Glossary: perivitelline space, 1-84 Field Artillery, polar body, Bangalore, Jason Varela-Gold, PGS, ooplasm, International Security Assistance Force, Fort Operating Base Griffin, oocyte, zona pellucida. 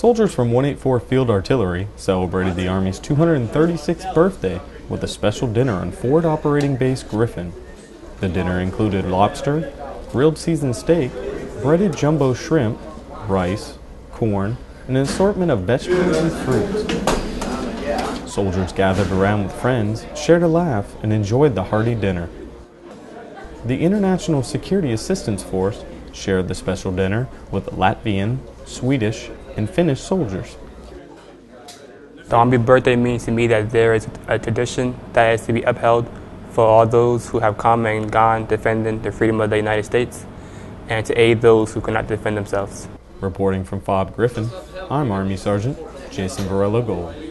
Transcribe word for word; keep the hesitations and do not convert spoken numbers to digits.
Soldiers from one eighty-four Field Artillery celebrated the Army's two hundred thirty-sixth birthday with a special dinner on Fort Operating Base Griffin. The dinner included lobster, grilled seasoned steak, breaded jumbo shrimp, rice, corn, and an assortment of vegetables and fruits. Soldiers gathered around with friends, shared a laugh, and enjoyed the hearty dinner. The International Security Assistance Force shared the special dinner with Latvian, Swedish, and Finnish soldiers. The Army birthday means to me that there is a tradition that is to be upheld for all those who have come and gone defending the freedom of the United States, and to aid those who cannot defend themselves. Reporting from F O B Griffin, I'm Army Sergeant Jason Varela-Gold.